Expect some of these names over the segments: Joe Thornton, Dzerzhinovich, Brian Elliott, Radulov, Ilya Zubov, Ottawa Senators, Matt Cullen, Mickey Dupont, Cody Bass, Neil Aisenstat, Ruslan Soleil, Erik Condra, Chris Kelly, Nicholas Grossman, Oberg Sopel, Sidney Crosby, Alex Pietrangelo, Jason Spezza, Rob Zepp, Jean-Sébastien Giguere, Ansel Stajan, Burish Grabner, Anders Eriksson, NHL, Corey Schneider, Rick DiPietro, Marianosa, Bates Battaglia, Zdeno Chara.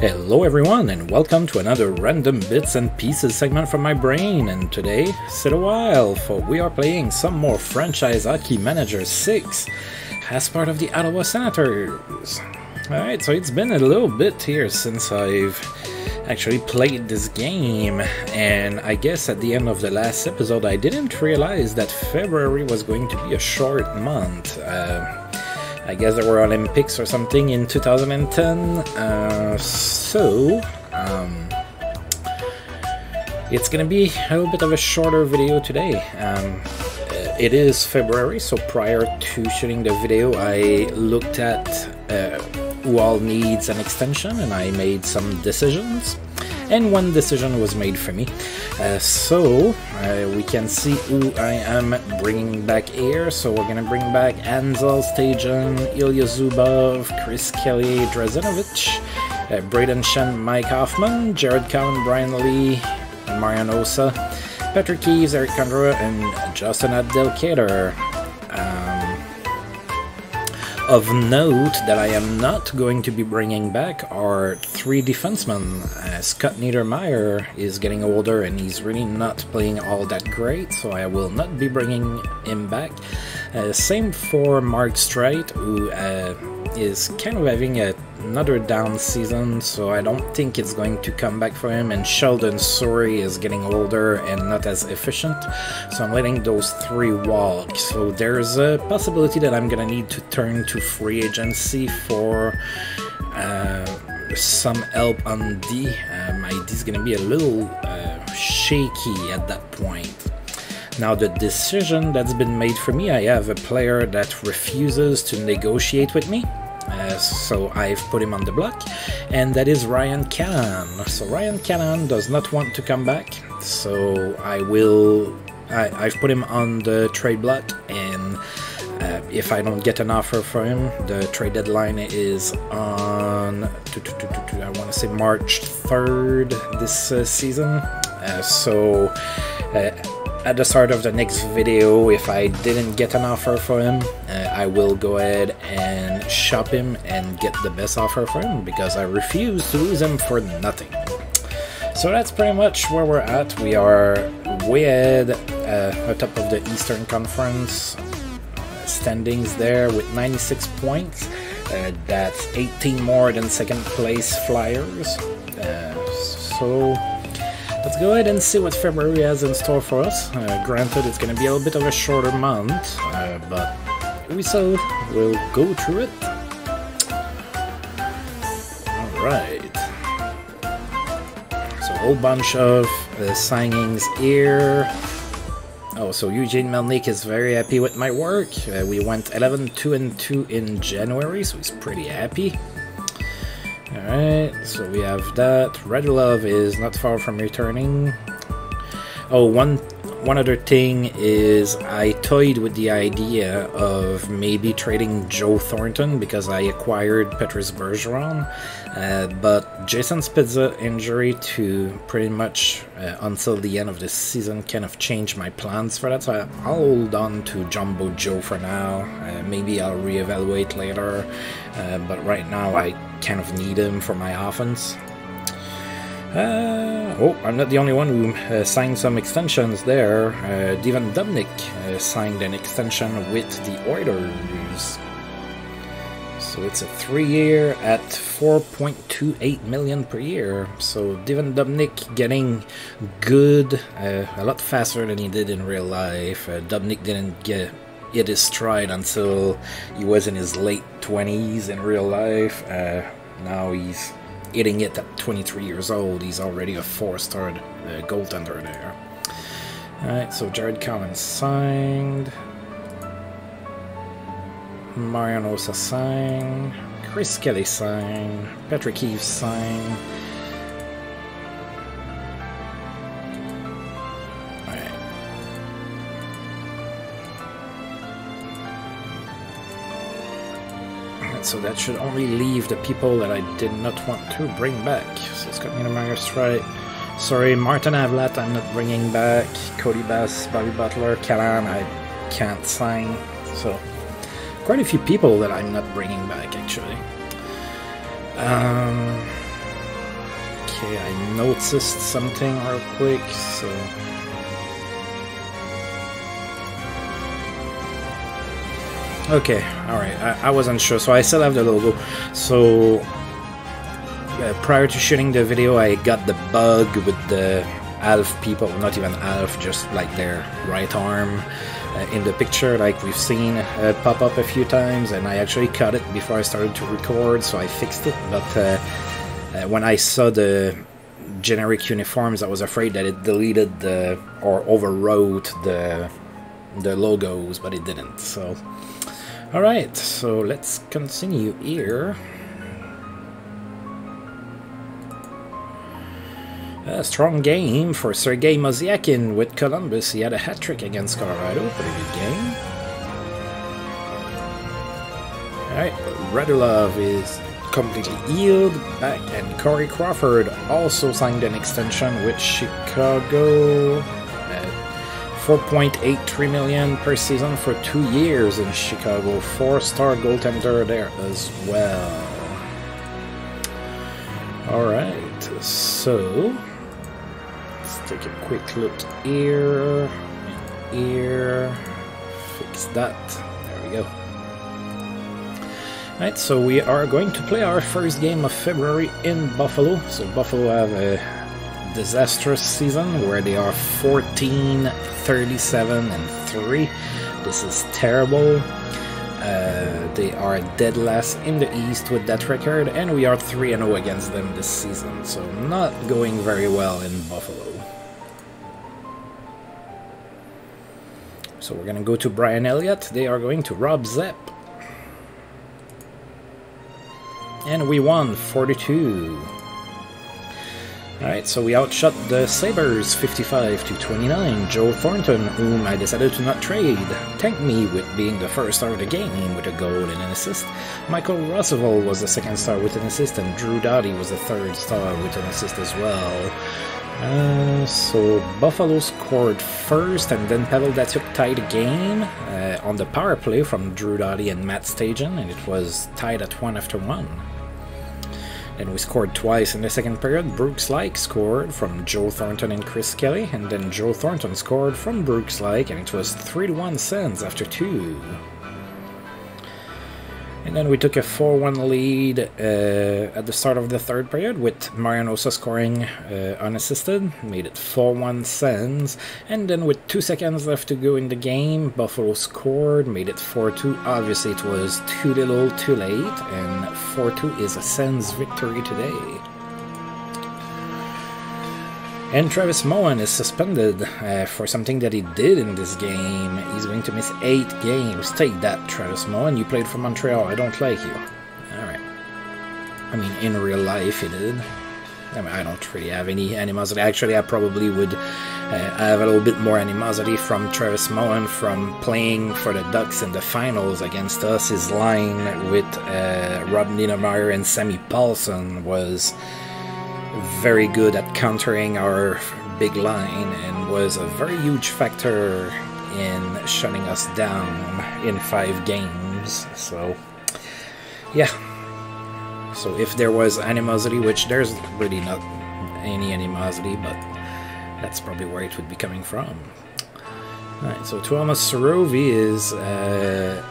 Hello everyone and welcome to another random bits and pieces segment from my brain, and today, sit a while, for we are playing some more Franchise Hockey Manager 6 as part of the Ottawa Senators. Alright, so it's been a little bit here since I've actually played this game, and I guess at the end of the last episode I didn't realize that February was going to be a short month. I guess there were Olympics or something in 2010, so it's gonna be a little bit of a shorter video today. It is February, so prior to shooting the video I looked at who all needs an extension and I made some decisions. And one decision was made for me, so we can see who I am bringing back here. So we're gonna bring back Ansel Stajan, Ilya Zubov, Chris Kelly, Dzerzhinovich, Braden Shen, Mike Hoffman, Jared Cannon, Brian Lee, Marianosa, Patrick Keyes, Erik Condra, and Justin Abdelkader. Of note that I am not going to be bringing back are three defensemen. Scott Niedermayer is getting older and he's really not playing all that great, so I will not be bringing him back. Same for Mark Strait, who is kind of having another down season, so I don't think it's going to come back for him. And Sheldon Suri is getting older and not as efficient, so I'm letting those three walk. So there's a possibility that I'm gonna need to turn to free agency for some help on D. My D is gonna be a little shaky at that point. Now, the decision that's been made for me, I have a player that refuses to negotiate with me, so I've put him on the block, and that is Ryan Cannon. So Ryan Cannon does not want to come back, so I've put him on the trade block, and if I don't get an offer for him, the trade deadline is on, I want to say March 3rd this season, so at the start of the next video, if I didn't get an offer for him, I will go ahead and shop him and get the best offer for him, because I refuse to lose him for nothing. So that's pretty much where we're at. We are way ahead atop of the Eastern Conference standings there with 96 points. That's 18 more than second place Flyers. So let's go ahead and see what February has in store for us. Granted, it's going to be a little bit of a shorter month, but we still will go through it. Alright. So a whole bunch of signings here. Oh, so Eugene Melnyk is very happy with my work. We went 11-2-2 in January, so he's pretty happy. Alright, so we have that. Radulov is not far from returning. Oh, one other thing is I toyed with the idea of maybe trading Joe Thornton because I acquired Patrice Bergeron, but Jason Spezza's injury to pretty much until the end of the season kind of changed my plans for that, so I'll hold on to Jumbo Joe for now. Maybe I'll reevaluate later, but right now I kind of need him for my offense. Oh, I'm not the only one who signed some extensions there. Devan Dubnyk signed an extension with the Oilers. So it's a 3-year at 4.28 million per year. So Devan Dubnyk getting good, a lot faster than he did in real life. Dubnyk didn't get hit his stride until he was in his late 20s in real life. Now he's hitting it at 23 years old. He's already a 4-star goaltender there. Alright, so Jared Cannon signed. Marianosa signed. Chris Kelly signed. Patrick Eaves signed. So that should only leave the people that I did not want to bring back. So Scott Niedermayer, right? Sorry, Martin Havlat, I'm not bringing back. Cody Bass, Bobby Butler, Callan, I can't sign. So quite a few people that I'm not bringing back, actually. Okay, I noticed something real quick, so... Okay, alright, I wasn't sure, so I still have the logo. So, prior to shooting the video, I got the bug with the half people, not even half, just like their right arm in the picture, like we've seen pop up a few times, and I actually cut it before I started to record, so I fixed it, but when I saw the generic uniforms, I was afraid that it deleted the, or overwrote the logos, but it didn't, so... Alright, so let's continue here. A strong game for Sergei Mozyakin with Columbus. He had a hat-trick against Colorado. Pretty good game. Alright, Radulov is completely healed back, and Corey Crawford also signed an extension with Chicago. $4.83 million per season for 2 years in Chicago. Four-star goaltender there as well. Alright, so let's take a quick look here. Here. Fix that. There we go. Alright, so we are going to play our first game of February in Buffalo. So Buffalo have a disastrous season where they are 14-37-3. This is terrible. They are dead last in the East with that record, and we are 3-0 against them this season, so not going very well in Buffalo. So we're gonna go to Brian Elliott. They are going to Rob Zepp, and we won 4-2. Alright, so we outshot the Sabres 55-29. Joe Thornton, whom I decided to not trade, thanked me with being the first star of the game with a goal and an assist. Michael Roosevelt was the second star with an assist, and Drew Doughty was the third star with an assist as well. So Buffalo scored first, and then Pavel Datsyuk tied the game on the power play from Drew Doughty and Matt Stajan, and it was tied at 1-1. And we scored twice in the second period. Brooks Laich scored from Joe Thornton and Chris Kelly, and then Joe Thornton scored from Brooks Laich, and it was 3-1 Sens after 2. And then we took a 4-1 lead at the start of the third period with Marianosa scoring unassisted, made it 4-1 Sens, and then with 2 seconds left to go in the game, Buffalo scored, made it 4-2. Obviously it was too little too late, and 4-2 is a Sens victory today. And Travis Moen is suspended for something that he did in this game. He's going to miss 8 games. Take that, Travis Moen. You played for Montreal. I don't like you. Alright. I mean, in real life, he did. I mean, I don't really have any animosity. Actually, I probably would have a little bit more animosity from Travis Moen from playing for the Ducks in the finals against us. His line with Rob Niedermayer and Sammy Paulson was... very good at countering our big line and was a very huge factor in shutting us down in 5 games. So, yeah. So if there was animosity, which there's really not any animosity, but that's probably where it would be coming from. Alright, so Tuomas Sarovi is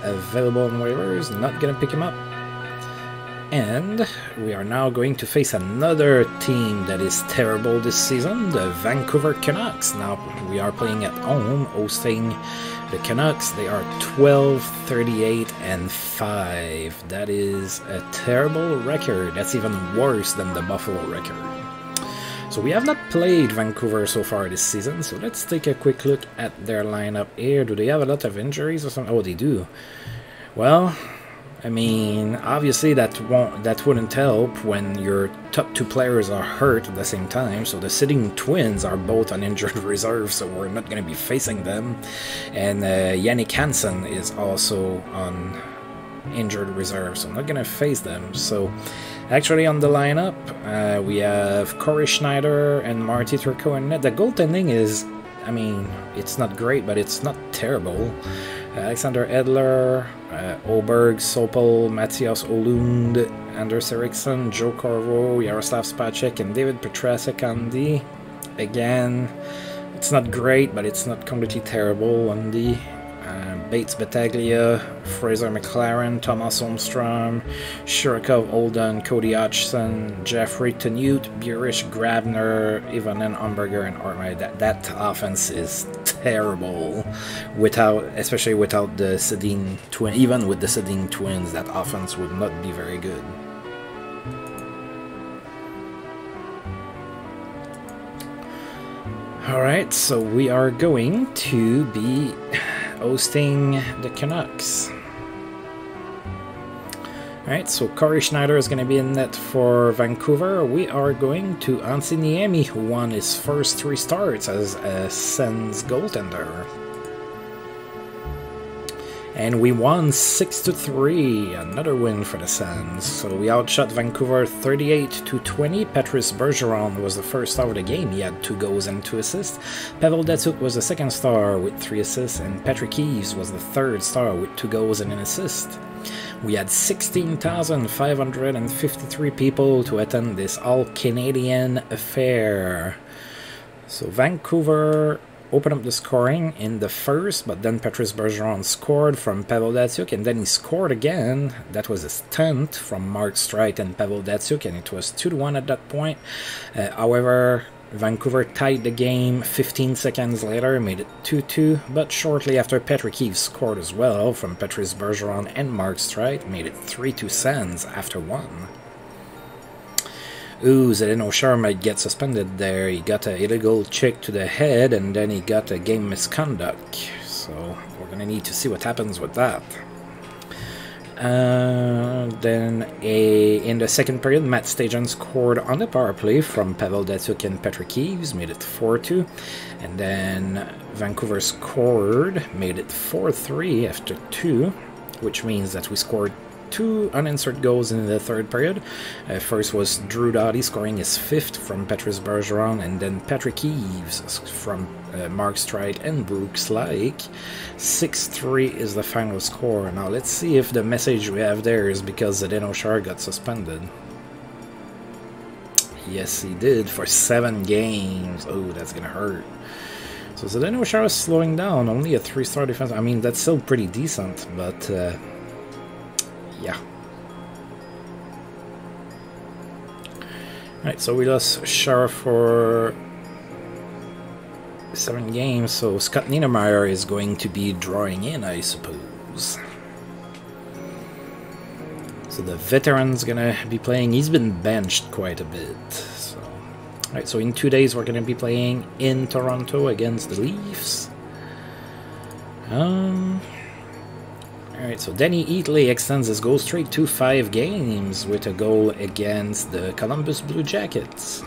available on waivers. Not gonna pick him up. And we are now going to face another team that is terrible this season, the Vancouver Canucks. Now we are playing at home, hosting the Canucks. They are 12-38-5. That is a terrible record. That's even worse than the Buffalo record. So we have not played Vancouver so far this season, so let's take a quick look at their lineup here. Do they have a lot of injuries or something? Oh, they do. Well... I mean, obviously that wouldn't help when your top 2 players are hurt at the same time, so the sitting Twins are both on injured reserve, so we're not going to be facing them. And Yannick Hansen is also on injured reserve, so I'm not going to face them. So actually on the lineup, we have Corey Schneider and Marty Turco and net. The goaltending is, I mean, it's not great, but it's not terrible. Alexander Edler, Oberg, Sopel, Matthias Olund, Anders Eriksson, Joe Corvo, Jaroslav Spacek, and David Petrasek-Andy. Again, it's not great, but it's not completely terrible. Andy, Bates Battaglia, Fraser McLaren, Thomas Holmstrom, Shirkov Olden, Cody Hodgson, Jeffrey Tenute, Burish Grabner, Ivanen Umberger, and Ormay. That offense is terrible, especially without the Sedin twin. Even with the Sedin twins, that offense would not be very good. All right, so we are going to be hosting the Canucks. Alright, so Corey Schneider is going to be in net for Vancouver. We are going to Antti Niemi, who won his first 3 starts as a Sens goaltender. And we won 6-3, another win for the Sens. So we outshot Vancouver 38-20. Patrice Bergeron was the first star of the game. He had 2 goals and 2 assists. Pavel Datsyuk was the second star with 3 assists, and Patrick Eaves was the third star with 2 goals and an assist. We had 16,553 people to attend this all-Canadian affair. So Vancouver open up the scoring in the first, but then Patrice Bergeron scored from Pavel Datsyuk, and then he scored again. That was his 10th from Mark Strait and Pavel Datsyuk, and it was 2-1 at that point. However, Vancouver tied the game 15 seconds later, made it 2-2, but shortly after, Patrick Eaves scored as well from Patrice Bergeron and Mark Strait, made it 3-2 Sens after 1. Ooh, Zdeno Chara might get suspended there. He got an illegal check to the head, and then he got a game misconduct. So we're gonna need to see what happens with that. Then in the second period, Matt Stajan scored on the power play from Pavel Datsyuk and Patrick Eaves, made it 4-2. And then Vancouver scored, made it 4-3 after 2, which means that we scored 2 unanswered goals in the third period. First was Drew Doughty scoring his 5th from Patrice Bergeron, and then Patrick Eaves from Mark Strait and Brooks Laich. 6-3 is the final score. Now let's see if the message we have there is because Zdeno Chara got suspended. Yes, he did, for 7 games. Oh, that's gonna hurt. So Zdeno Chara is slowing down. Only a 3-star defense. I mean, that's still pretty decent, but yeah. Alright, so we lost Chara for 7 games, so Scott Niedermayer is going to be drawing in, I suppose. So the veteran's gonna be playing. He's been benched quite a bit. So. Alright, so in 2 days we're gonna be playing in Toronto against the Leafs. Alright, so Danny Eatley extends his goal streak to 5 games with a goal against the Columbus Blue Jackets.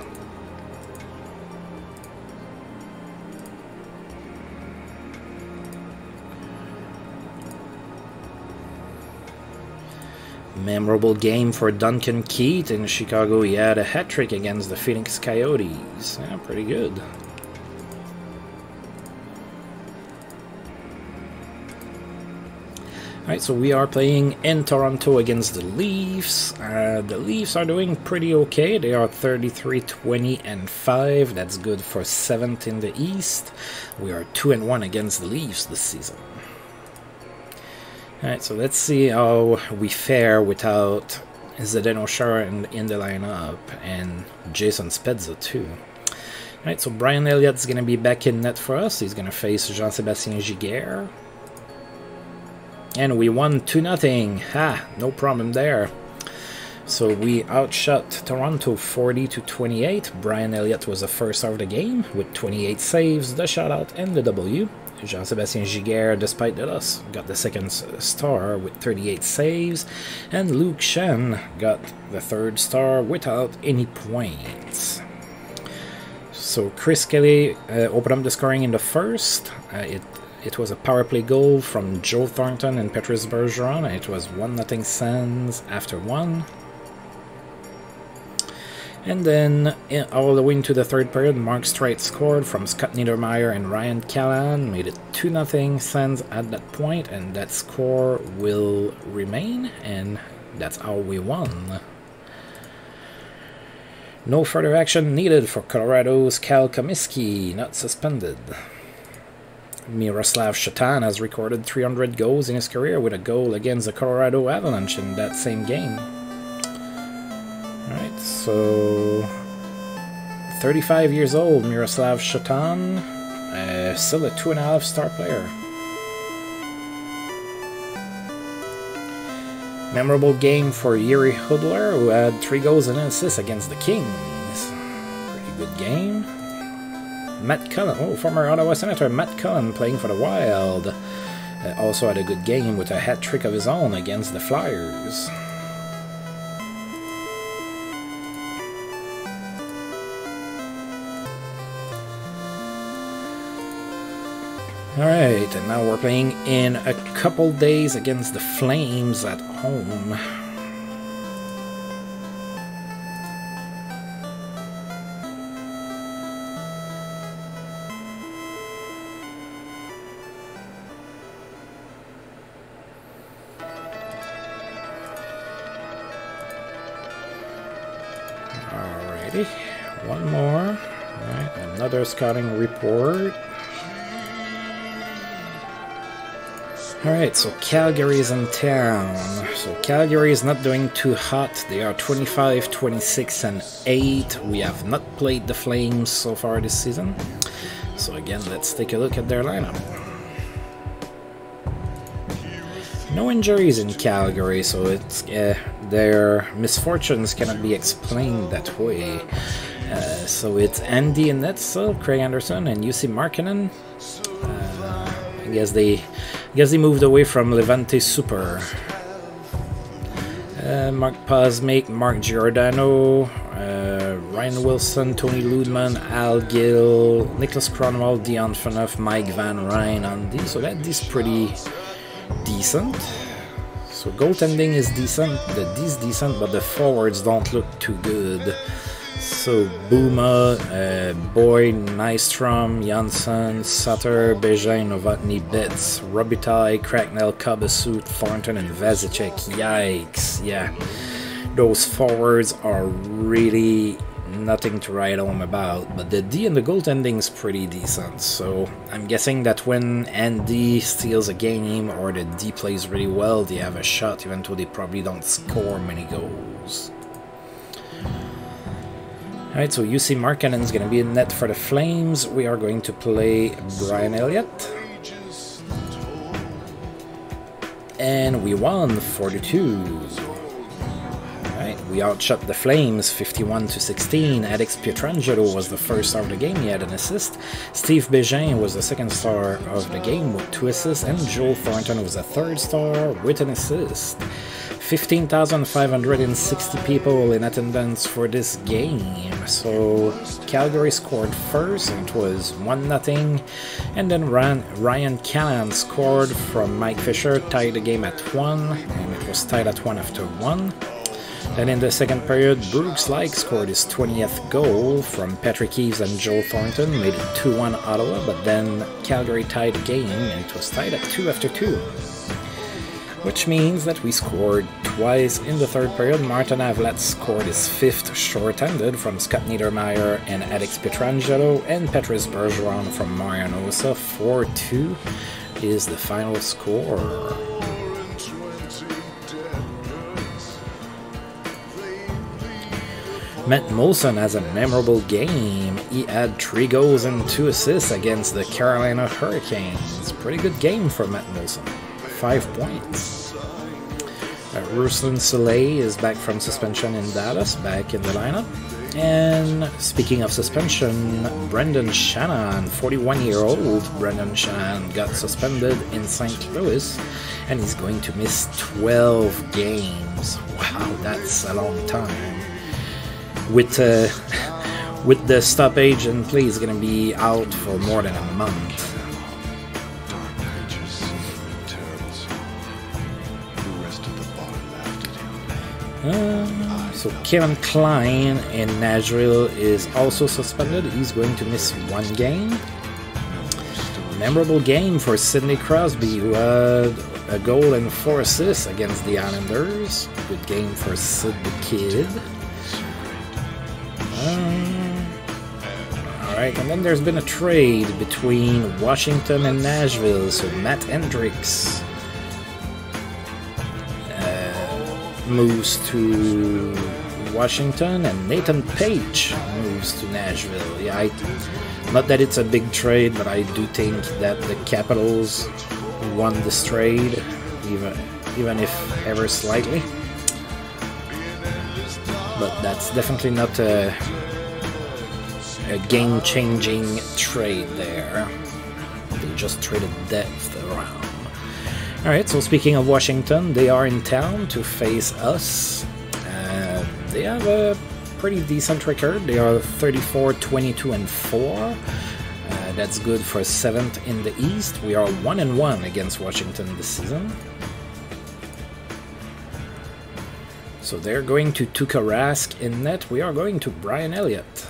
Memorable game for Duncan Keith in Chicago. He had a hat-trick against the Phoenix Coyotes. Yeah, pretty good. Alright, so we are playing in Toronto against the Leafs. The Leafs are doing pretty okay. They are 33-20-5. That's good for 7th in the East. We are 2-1 against the Leafs this season. Alright, so let's see how we fare without Zdeno Chara in the lineup, and Jason Spezza too. Alright, so Brian Elliott's going to be back in net for us. He's going to face Jean-Sébastien Giguère. And we won 2-0. Ha! No problem there. So we outshot Toronto 40-28. Brian Elliott was the first star of the game with 28 saves, the shutout, and the W. Jean-Sébastien Giguère, despite the loss, got the second star with 38 saves, and Luke Shen got the third star without any points. So Chris Kelly opened up the scoring in the first. It was a power play goal from Joe Thornton and Patrice Bergeron, and it was 1-0 Sens after 1. And then all the way into the third period, Mark Strait scored from Scott Niedermayer and Ryan Cannon, made it 2-0 Sens at that point, and that score will remain, and that's how we won. No further action needed for Colorado's Cal Comiskey, not suspended. Miroslav Shatan has recorded 300 goals in his career with a goal against the Colorado Avalanche in that same game. Alright, so 35 years old, Miroslav Shatan, still a 2.5 star player. Memorable game for Yuri Hudler, who had 3 goals and an assist against the Kings. Pretty good game. Matt Cullen, oh, former Ottawa Senator Matt Cullen playing for the Wild, also had a good game with a hat trick of his own against the Flyers. Alright, and now we're playing in a couple days against the Flames at home. Alrighty, one more. Alright, another scouting report. Alright, so Calgary is in town. So Calgary is not doing too hot. They are 25, 26, and 8. We have not played the Flames so far this season. So again, let's take a look at their lineup. No injuries in Calgary, so it's their misfortunes cannot be explained that way. So it's Andy and Netzel, Craig Anderson, and Jussi Markkanen. I guess they moved away from Levante Super. Mark Posmic, Mark Giordano, Ryan Wilson, Tony Ludeman, Al Gill, Nicholas Cronwell, Dion Phaneuf, Mike Van Ryn on D. So that is pretty decent. So goaltending is decent, the D is decent, but the forwards don't look too good. So Buma, Boyd, Nystrom, Janssen, Sutter, Bégin, Novotny, Betts, Robitaille, Cracknell, Cabassout, Thornton, and Vasicek. Yikes, yeah. Those forwards are really nothing to write home about, but the D and the goaltending is pretty decent, so I'm guessing that when Andy steals a game or the D plays really well, they have a shot, even though they probably don't score many goals. Alright, so Jussi Markkanen is going to be in net for the Flames. We are going to play Brian Elliott. And we won 4-2. Alright, we outshot the Flames 51-16. Alex Pietrangelo was the first star of the game. He had an assist. Steve Bégin was the second star of the game with 2 assists. And Joe Thornton was the third star with an assist. 15,560 people in attendance for this game. So Calgary scored first, and it was 1-0. And then Ryan Cannon scored from Mike Fisher, tied the game at 1, and it was tied at 1 after 1. Then in the second period, Brooks Laich scored his 20th goal from Patrick Eaves and Joe Thornton, made it 2-1 Ottawa, but then Calgary tied the game, and it was tied at 2 after 2. Which means that we scored twice in the third period. Martin Havlat scored his 5th shorthanded from Scott Niedermayer and Alex Pietrangelo, and Patrice Bergeron from Marianosa. 4-2 is the final score. Matt Molson has a memorable game. He had 3 goals and 2 assists against the Carolina Hurricanes. Pretty good game for Matt Molson. 5 points. Ruslan Soleil is back from suspension in Dallas, back in the lineup. And speaking of suspension, Brendan Shannon, 41-year-old Brendan Shannon, got suspended in St. Louis, and he's going to miss 12 games. Wow, that's a long time. With the stoppage and play, he's going to be out for more than a month. So Kevin Klein in Nashville is also suspended. He's going to miss one game. Memorable game for Sidney Crosby, who had a goal and 4 assists against the Islanders. Good game for Sid the Kid. Alright, and then there's been a trade between Washington and Nashville, so Matt Hendricks moves to Washington, and Nathan Page moves to Nashville. Yeah, not that it's a big trade, but I do think that the Capitals won this trade, even if ever slightly. But that's definitely not a game-changing trade there. They just traded depth around. Alright, so speaking of Washington, they are in town to face us. They have a pretty decent record. They are 34-22-4. That's good for 7th in the East. We are 1-1 against Washington this season. So they're going to Tuukka Rask in net. We are going to Brian Elliott.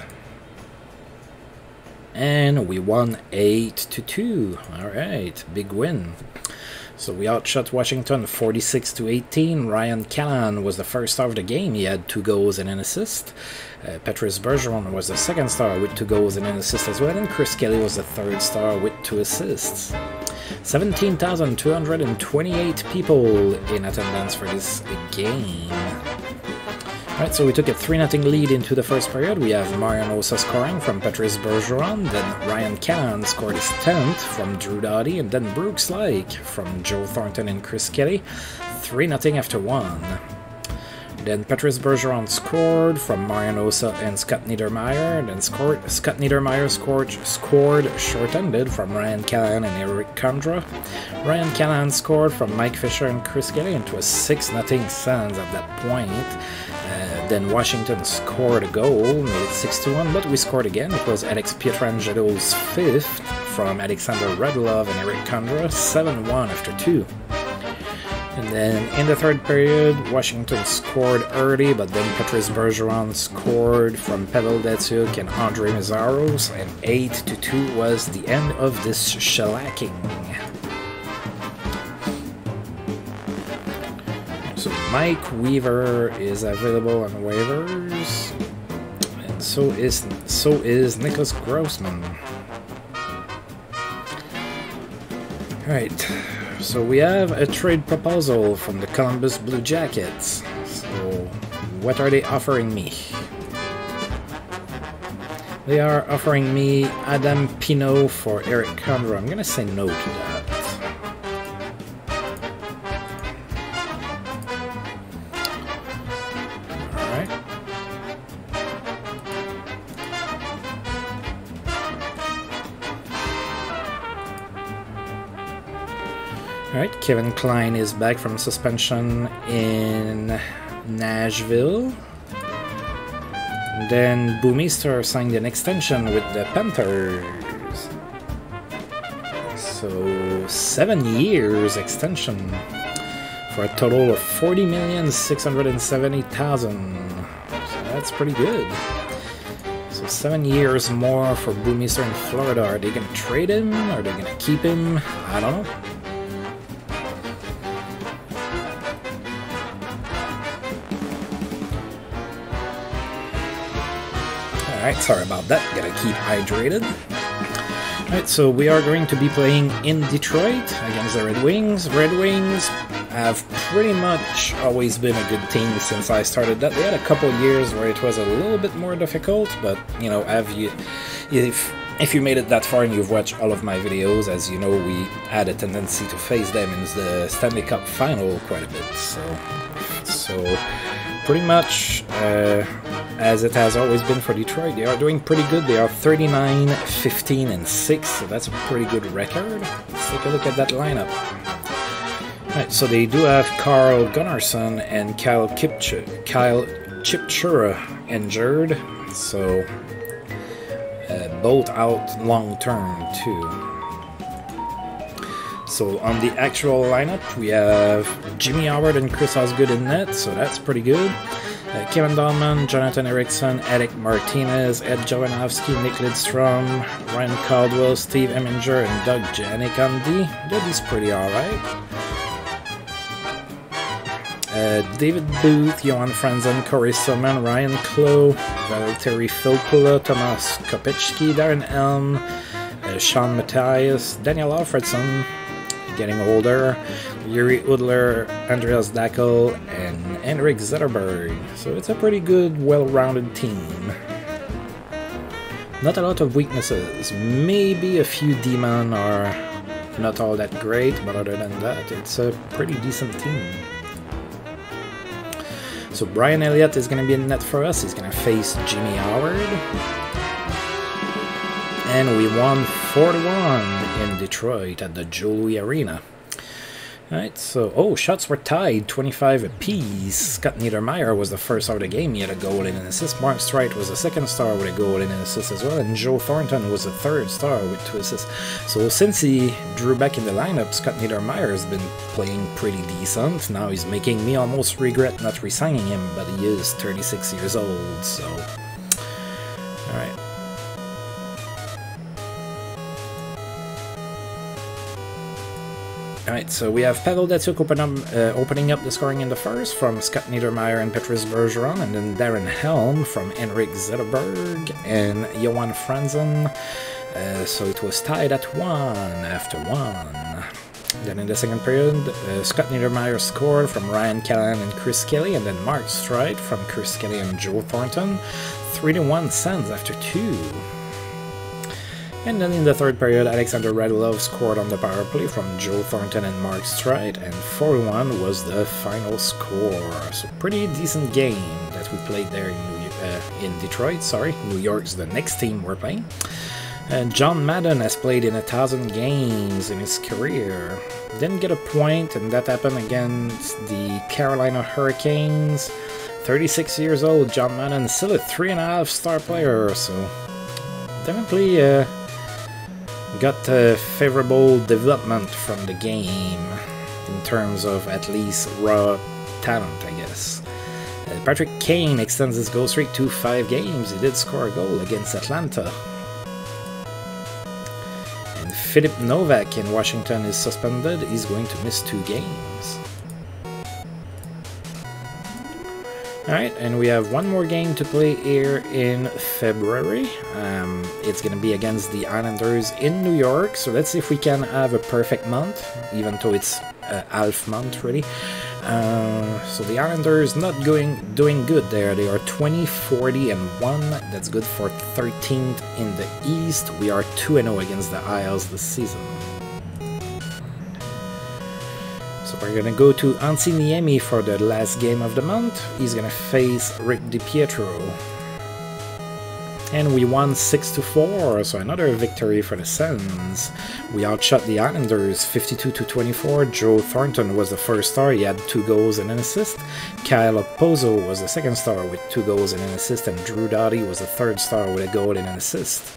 And we won 8-2. Alright, big win. So we outshot Washington 46-18. Ryan Cannon was the first star of the game. He had 2 goals and an assist. Patrice Bergeron was the second star with 2 goals and an assist as well. And Chris Kelly was the third star with 2 assists. 17,228 people in attendance for this game. Alright, so we took a 3-0 lead into the first period. We have Marianosa scoring from Patrice Bergeron, then Ryan Cannon scored his 10th from Drew Doughty, and then Brooks Laich from Joe Thornton and Chris Kelly. 3-0 after 1. Then Patrice Bergeron scored from Marianosa and Scott Niedermayer. Then Scott Niedermayer scored short-handed from Ryan Cannon and Erik Condra. Ryan Cannon scored from Mike Fisher and Chris Kelly, and it was 6-0 Sens at that point. Then Washington scored a goal, made it 6-1, but we scored again. It was Alex Pietrangelo's 5th from Alexander Radulov and Erik Condra, 7-1 after 2. And then in the third period, Washington scored early, but then Patrice Bergeron scored from Pavel Datsyuk and Andre Mizzaros, and 8-2 was the end of this shellacking. So Mike Weaver is available on waivers, and so is Nicholas Grossman. Alright. So we have a trade proposal from the Columbus Blue Jackets. So what are they offering me? They are offering me Adam Pinot for Erik Condra. I'm gonna say no to that. Alright. Alright, Kevin Klein is back from suspension in Nashville. Then Boumeester signed an extension with the Panthers. So 7 years extension for a total of $40,670,000. So that's pretty good. So 7 years more for Boumeester in Florida. Are they gonna trade him? Are they gonna keep him? I don't know. Alright, sorry about that, gotta keep hydrated. Alright, so we are going to be playing in Detroit against the Red Wings. Red Wings have pretty much always been a good team since I started that. They had a couple years where it was a little bit more difficult, but you know, if you made it that far and you've watched all of my videos, as you know, we had a tendency to face them in the Stanley Cup final quite a bit, so pretty much as it has always been for Detroit, they are doing pretty good. They are 39-15-6, so that's a pretty good record. Let's take a look at that lineup. Alright, so they do have Carl Gunnarsson and Kyle Chipchura injured, so both out long term too. So on the actual lineup, we have Jimmy Howard and Chris Osgood in net, so that's pretty good. Kevin Dahlman, Jonathan Eriksson, Alec Martinez, Ed Jovanovski, Nick Lidstrom, Ryan Caldwell, Steve Eminger, and Doug Janik on D. That is pretty alright. David Booth, Johan Franzen, Corey Silman, Ryan Klo, Valtteri Filppula, Thomas Kopecki, Darren Elm, Sean Matthias, Daniel Alfredson, getting older, Yuri Udler, Andreas Dackel, and Henrik Zetterberg. So it's a pretty good, well-rounded team. Not a lot of weaknesses. Maybe a few D-men are not all that great, but other than that, it's a pretty decent team. So Brian Elliott is going to be in net for us. He's going to face Jimmy Howard. And we won 4-1 in Detroit at the Joe Louis Arena. Alright, so... Oh, shots were tied, 25 apiece. Scott Niedermayer was the first star of the game. He had a goal and an assist. Mark Strait was the second star with a goal and an assist as well. And Joe Thornton was the third star with 2 assists. So since he drew back in the lineup, Scott Niedermayer has been playing pretty decent. Now he's making me almost regret not re-signing him, but he is 36 years old, so... Alright. Alright, so we have Pavel Datsyuk opening up the scoring in the first from Scott Niedermayer and Patrice Bergeron, and then Darren Helm from Henrik Zetterberg and Johan Franzen. So it was tied at 1 after 1. Then in the second period, Scott Niedermayer scored from Ryan Cannon and Chris Kelly, and then Mark Strait from Chris Kelly and Joe Thornton. 3-1 Sens after 2. And then in the third period, Alexander Radulov scored on the power play from Joe Thornton and Mark Strait, and 4-1 was the final score. So pretty decent game that we played there in Detroit. Sorry, New York's the next team we're playing. John Madden has played in 1,000 games in his career. Didn't get a point, and that happened against the Carolina Hurricanes. 36 years old, John Madden, still a 3.5-star player, so definitely got a favorable development from the game in terms of at least raw talent, I guess. Patrick Kane extends his goal streak to 5 games. He did score a goal against Atlanta. And Philip Novak in Washington is suspended. He's going to miss 2 games. Alright, and we have one more game to play here in February. It's going to be against the Islanders in New York, so let's see if we can have a perfect month, even though it's half month, really. So the Islanders not doing good there. They are 20-40-1. That's good for 13th in the East. We are 2-0 against the Isles this season. So we're going to go to Antti Niemi for the last game of the month. He's going to face Rick DiPietro. And we won 6-4, so another victory for the Sens. We outshot the Islanders 52-24. Joe Thornton was the first star. He had 2 goals and an assist. Kyle Pozo was the second star with 2 goals and an assist. And Drew Doughty was the third star with a goal and an assist.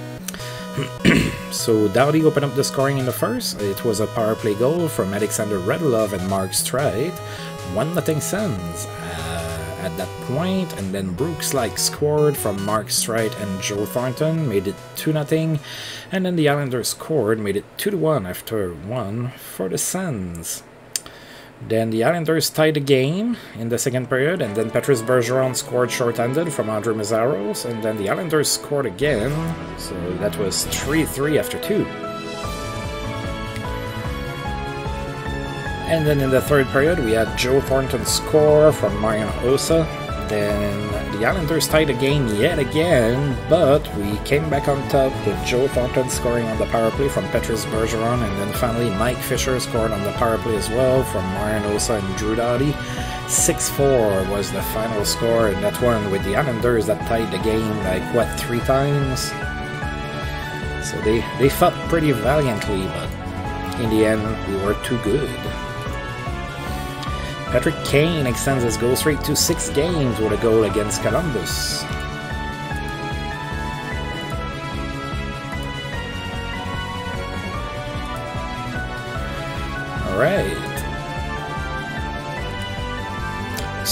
So Doughty opened up the scoring in the first. It was a power play goal from Alexander Radulov and Mark Strait. 1-0 Sens at that point, and then Brooks Laich scored from Mark Strait and Joe Thornton, made it 2-0, and then the Islanders scored, made it 2-1 after 1 for the Sens. Then the Islanders tied the game in the second period, and then Patrice Bergeron scored shorthanded from Andre Mizzaros, and then the Islanders scored again, so that was 3-3 after 2. And then in the third period, we had Joe Thornton score from Marianosa. Then the Islanders tied the game yet again, but we came back on top with Joe Thornton scoring on the power play from Patrice Bergeron, and then finally Mike Fisher scored on the power play as well from Marianosa and Drew Doughty. 6-4 was the final score in that one, with the Islanders that tied the game like, what, 3 times? So they fought pretty valiantly, but in the end, we were too good. Patrick Kane extends his goal streak to 6 games with a goal against Columbus. Alright.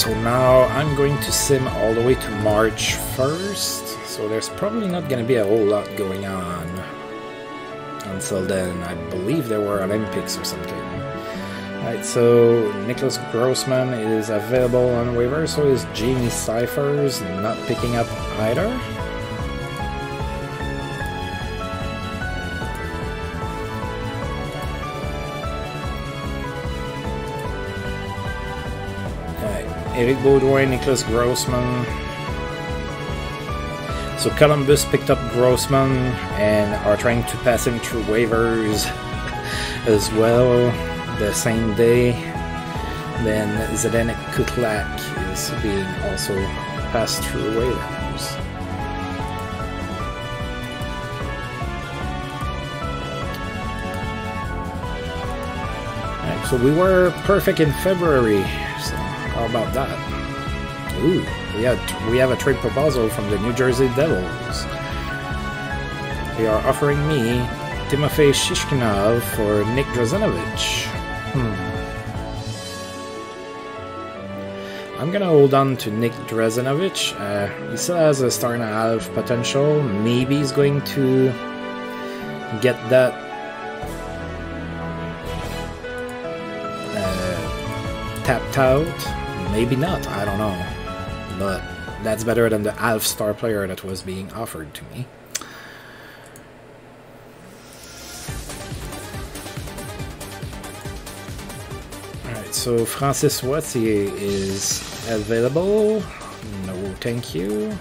So now I'm going to sim all the way to March 1st, so there's probably not going to be a whole lot going on until then. I believe there were Olympics or something. Alright, so Nicholas Grossman is available on waiver, so is Jamie Cyphers, not picking up either. Alright, Eric Baudouin, Nicholas Grossman. So Columbus picked up Grossman and are trying to pass him through waivers as well. The same day, then Zdeněk Kutlak is being also passed through waivers. Right, so we were perfect in February. So how about that? Ooh, we have a trade proposal from the New Jersey Devils. They are offering me Timofey Shishkinov for Nick Dzerzhinovich. I'm gonna hold on to Nick Dzerzhinovich. He still has a star and a half potential. Maybe he's going to get that tapped out. Maybe not, I don't know. But that's better than the half star player that was being offered to me. So Francis Wattier is available. No, thank you.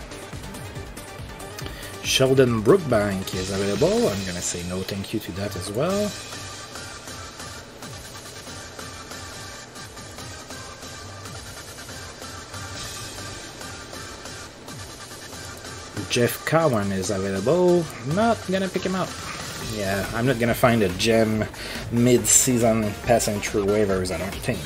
Sheldon Brookbank is available. I'm gonna say no, thank you to that as well. Jeff Cowan is available. Not gonna pick him up. Yeah, I'm not gonna find a gem mid-season passing through waivers, I don't think.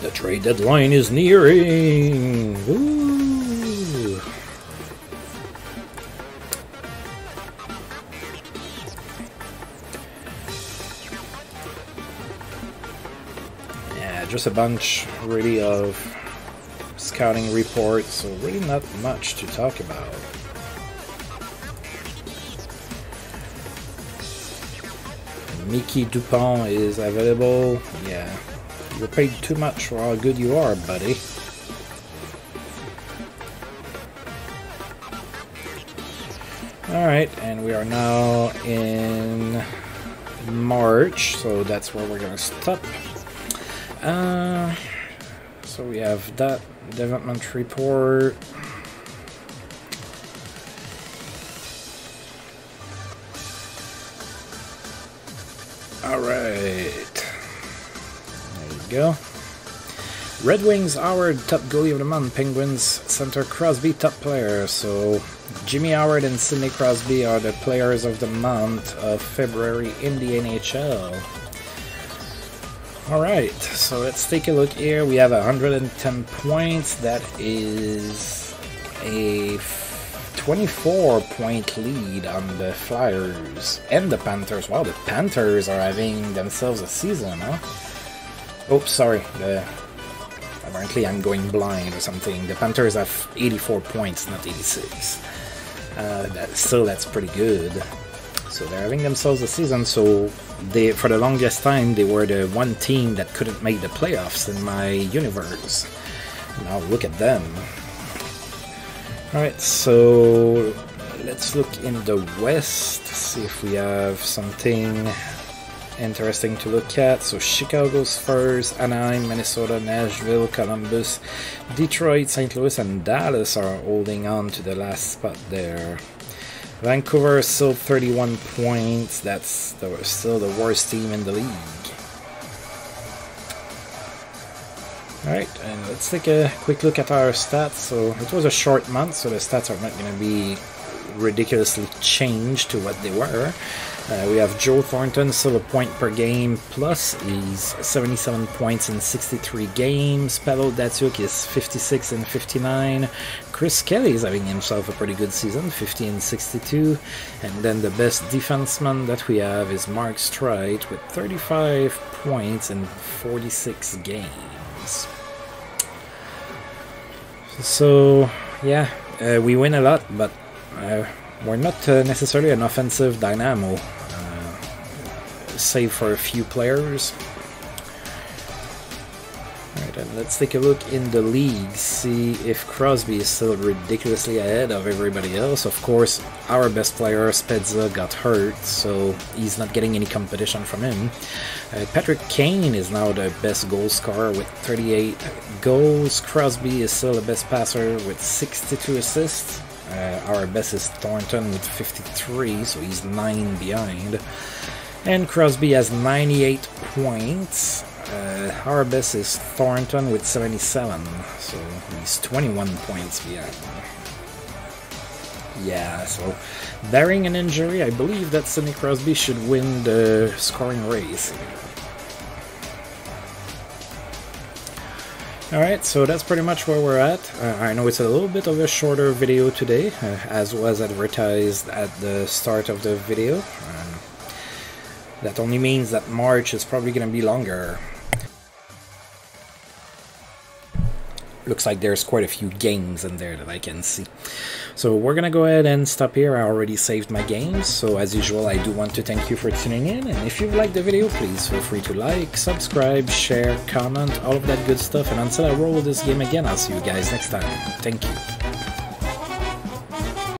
The trade deadline is nearing! Ooh. Yeah, just a bunch really of scouting reports, so really not much to talk about. Mickey Dupont is available. Yeah, you're paid too much for how good you are, buddy. Alright, and we are now in March, so that's where we're gonna stop. So we have that development report. All right, there you go. Red Wings, Howard, top goalie of the month. Penguins, center Crosby, top player. So Jimmy Howard and Sidney Crosby are the players of the month of February in the NHL. Alright, so let's take a look here. We have 110 points. That is a 24-point lead on the Flyers and the Panthers. Wow, the Panthers are having themselves a season, huh? Oops, sorry. Apparently I'm going blind or something. The Panthers have 84 points, not 86. Still, that's pretty good. So they're having themselves a season, so they, for the longest time, they were the one team that couldn't make the playoffs in my universe. Now look at them. Alright, so let's look in the West, see if we have something interesting to look at. So Chicago's first, Anaheim, Minnesota, Nashville, Columbus, Detroit, St. Louis, and Dallas are holding on to the last spot there. Vancouver is still 31 points, that's still the worst team in the league. Alright, and let's take a quick look at our stats. So it was a short month, so the stats are not going to be ridiculously changed to what they were. We have Joe Thornton, still a point per game plus. He's 77 points in 63 games. Pavel Datsyuk is 56 and 59. Chris Kelly is having himself a pretty good season, 50 and 62. And then the best defenseman that we have is Mark Strait with 35 points in 46 games. So, yeah, we win a lot, but we're not necessarily an offensive dynamo. Save for a few players. Alright, and let's take a look in the league, see if Crosby is still ridiculously ahead of everybody else. Of course, our best player, Spezza, got hurt, so he's not getting any competition from him. Patrick Kane is now the best goal scorer with 38 goals. Crosby is still the best passer with 62 assists. Our best is Thornton with 53, so he's 9 behind. And Crosby has 98 points. Our best is Thornton with 77, so he's 21 points behind. Yeah, so barring an injury, I believe that Sidney Crosby should win the scoring race. Alright, so that's pretty much where we're at. I know it's a little bit of a shorter video today, as was advertised at the start of the video. That only means that March is probably going to be longer. Looks like there's quite a few games in there that I can see. So we're going to go ahead and stop here. I already saved my games. So as usual, I do want to thank you for tuning in. And if you've liked the video, please feel free to like, subscribe, share, comment, all of that good stuff. And until I roll this game again, I'll see you guys next time. Thank you.